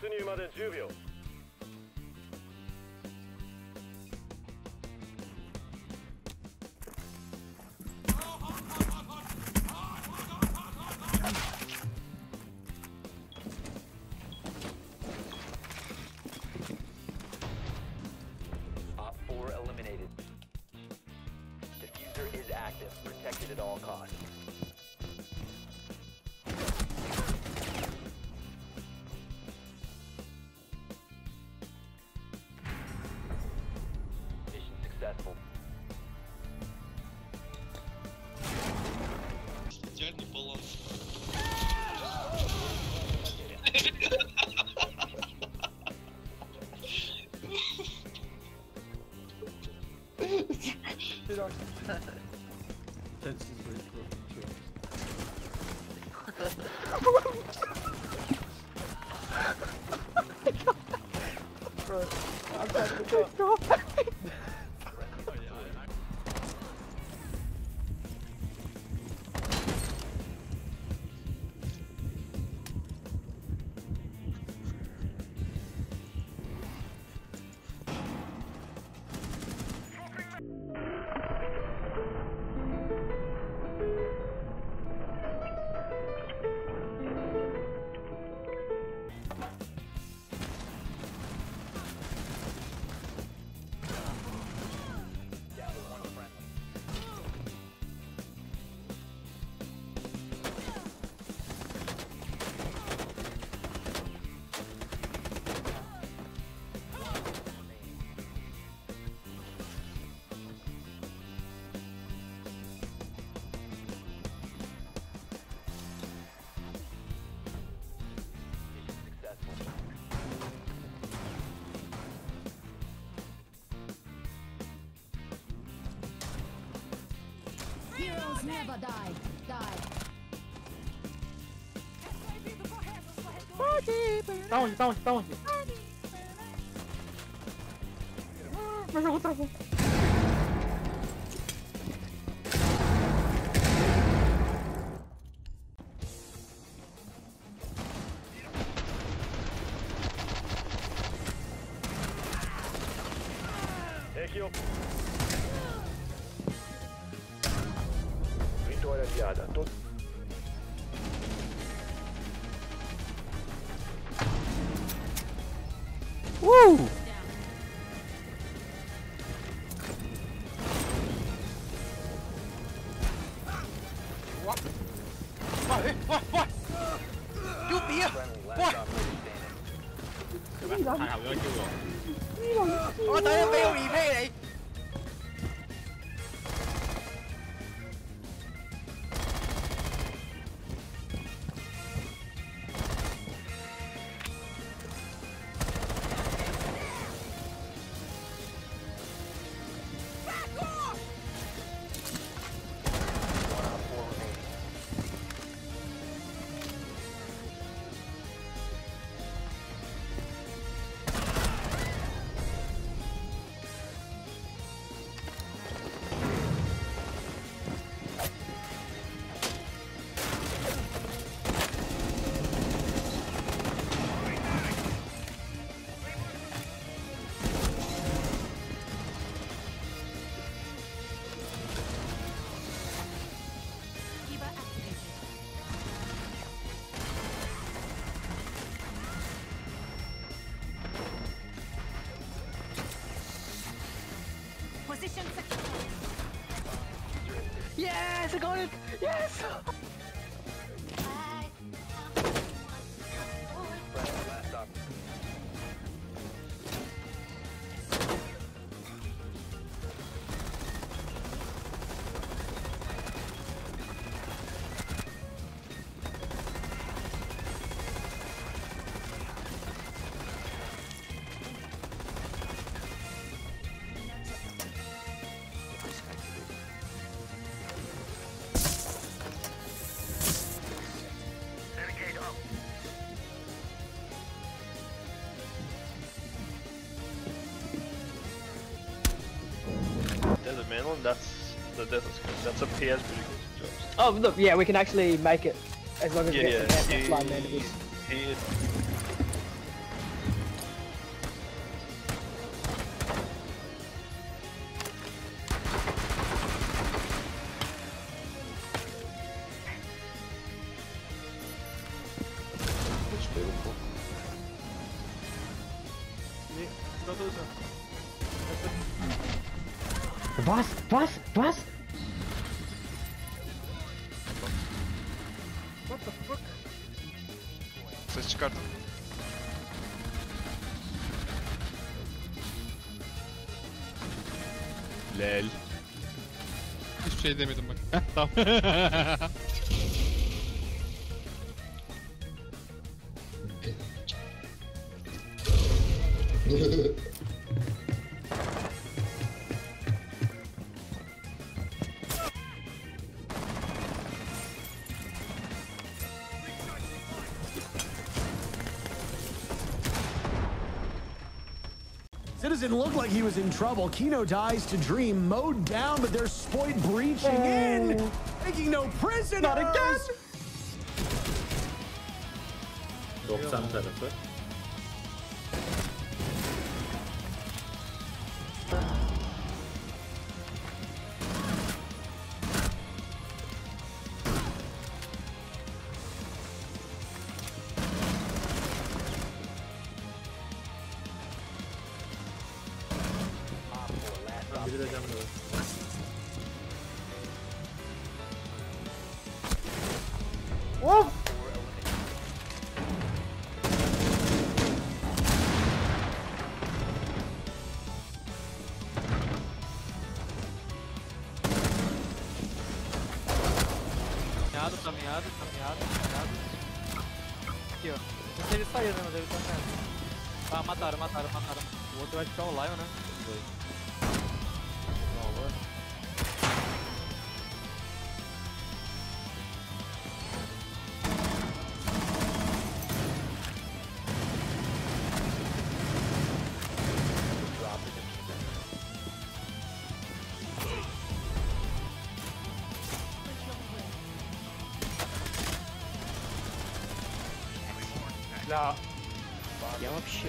突入まで10秒。Never die. Tá onde? Tá onde? Tá onde? Meu jogo travou. Yes, I got it! Yes! That's a PS pretty good job. Oh look, yeah, we can actually make it as long as we get the airplane man. da drunter. Was? Was? Was? What the fuck? Ses çıkartın. Lel. Hiçbir şey demedim bak. Tamam. Citizen looked like he was in trouble. Kino dies to Dream, mowed down, but there's Spoit breaching in, taking no prisoners. Not again. 90 tarafı. Of! Caminhada. Aqui, ó. Ele saiu, né? Mas ele tá saindo. Ah, mataram. O outro vai ficar online, né? La. Ya вообще.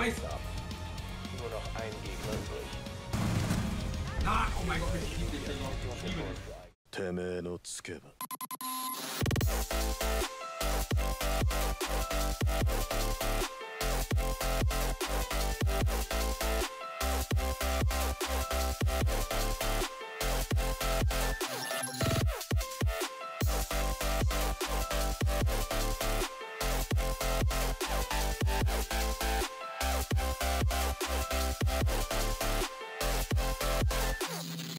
Nice. Nur noch ein Gegner übrig. Na, oh mein Gott, ich liebe dich noch. Ich liebe dich. Teme no Tsukeba.